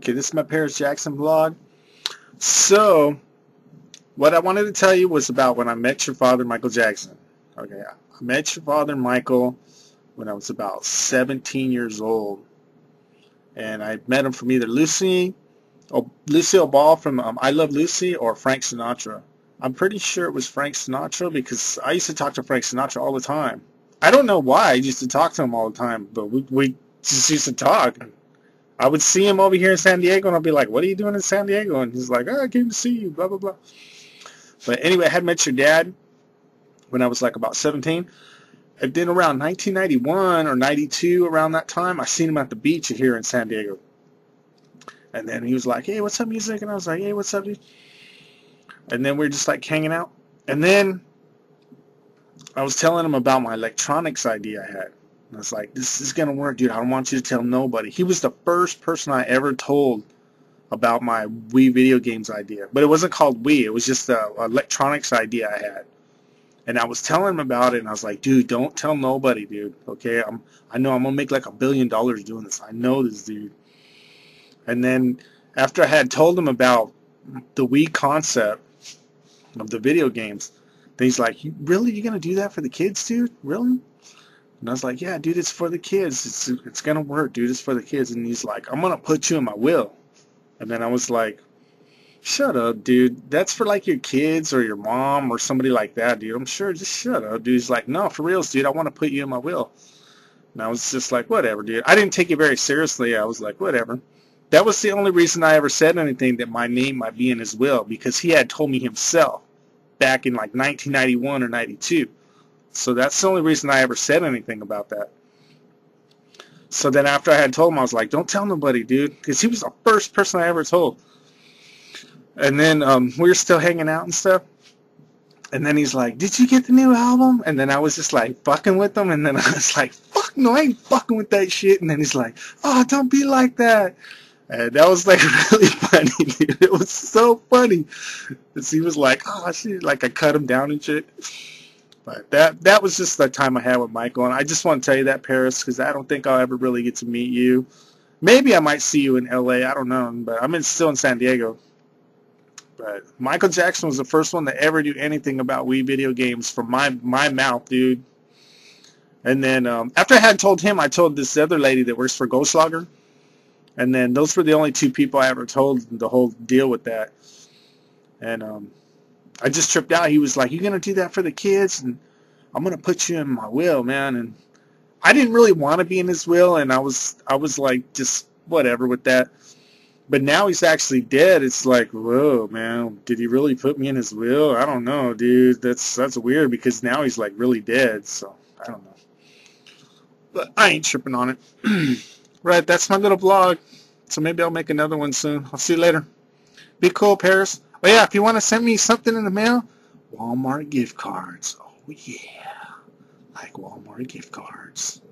Okay, this is my Paris Jackson vlog. So, what I wanted to tell you was about when I met your father, Michael Jackson. Okay, I met your father, Michael, when I was about 17 years old. And I met him from either Lucille Ball from I Love Lucy or Frank Sinatra. I'm pretty sure it was Frank Sinatra because I used to talk to Frank Sinatra all the time. I don't know why I used to talk to him all the time, but we just used to talk. I would see him over here in San Diego, and I'd be like, what are you doing in San Diego? And he's like, oh, I came to see you, blah, blah, blah. But anyway, I had met your dad when I was like about 17. And then around 1991 or 92, around that time, I seen him at the beach here in San Diego. And then he was like, hey, what's up, music? And I was like, hey, what's up, dude? And then we were just like hanging out. And then I was telling him about my electronics idea I had. And I was like, this is going to work, dude. I don't want you to tell nobody. He was the first person I ever told about my Wii video games idea. But it wasn't called Wii. It was just the electronics idea I had. And I was telling him about it, and I was like, dude, don't tell nobody, dude. Okay, I know I'm going to make like $1 billion doing this. I know this, dude. And then after I had told him about the Wii concept of the video games, then he's like, really, you're going to do that for the kids, dude? Really? And I was like, yeah, dude, it's for the kids. It's going to work, dude. It's for the kids. And he's like, I'm going to put you in my will. And then I was like, shut up, dude. That's for, like, your kids or your mom or somebody like that, dude. I'm sure. Just shut up, dude. He's like, no, for reals, dude. I want to put you in my will. And I was just like, whatever, dude. I didn't take it very seriously. I was like, whatever. That was the only reason I ever said anything, that my name might be in his will, because he had told me himself back in like 1991 or 92. So that's the only reason I ever said anything about that. So then after I had told him, I was like, don't tell nobody, dude, because he was the first person I ever told. And then we were still hanging out and stuff. And then he's like, did you get the new album? And then I was just like fucking with him. And then I was like, fuck no, I ain't fucking with that shit. And then he's like, oh, don't be like that. And that was like really funny, dude. It was so funny. Because he was like, oh shit, like I cut him down and shit. But that was just the time I had with Michael. And I just want to tell you that, Paris, because I don't think I'll ever really get to meet you. Maybe I might see you in L.A. I don't know. But I'm still in San Diego. But Michael Jackson was the first one to ever do anything about Wii video games from my mouth, dude. And then after I had told him, I told this other lady that works for Ghostlager. And then those were the only two people I ever told the whole deal with that. And I just tripped out. He was like, you're going to do that for the kids? And I'm going to put you in my will, man. And I didn't really want to be in his will. And I was like, just whatever with that. But now he's actually dead. It's like, whoa, man, did he really put me in his will? I don't know, dude. That's weird because now he's like really dead. So I don't know. But I ain't tripping on it. Right, that's my little vlog. So maybe I'll make another one soon. I'll see you later. Be cool, Paris. Oh, yeah, if you want to send me something in the mail, Walmart gift cards. Oh, yeah. Like Walmart gift cards.